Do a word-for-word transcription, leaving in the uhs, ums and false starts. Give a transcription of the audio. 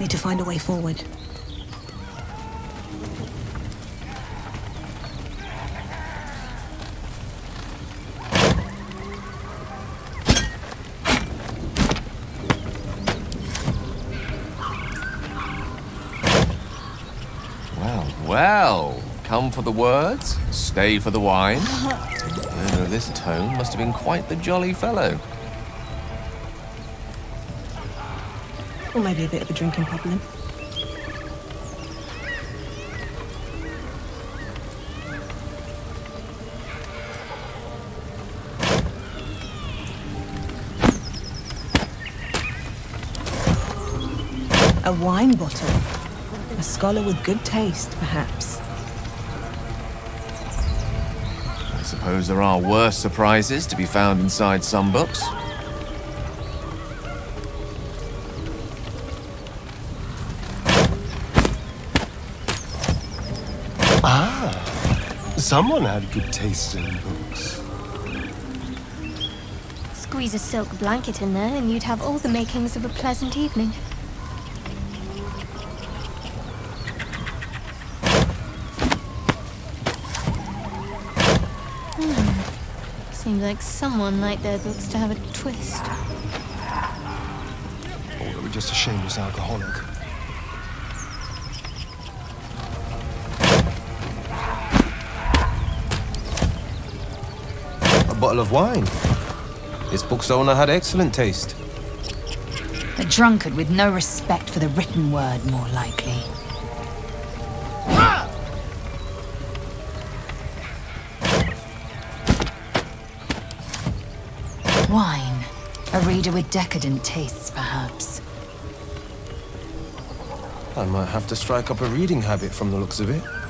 Need to find a way forward. Well, well. Come for the words, stay for the wine. Oh, this tone must have been quite the jolly fellow. Or maybe a bit of a drinking problem. A wine bottle. A scholar with good taste, perhaps. I suppose there are worse surprises to be found inside some books. Someone had good taste in books. Squeeze a silk blanket in there and you'd have all the makings of a pleasant evening. Hmm. Seems like someone liked their books to have a twist. Or they were just a shameless alcoholic. Bottle of wine. This book's owner had excellent taste. A drunkard with no respect for the written word, more likely. Ah! Wine. A reader with decadent tastes, perhaps. I might have to strike up a reading habit from the looks of it.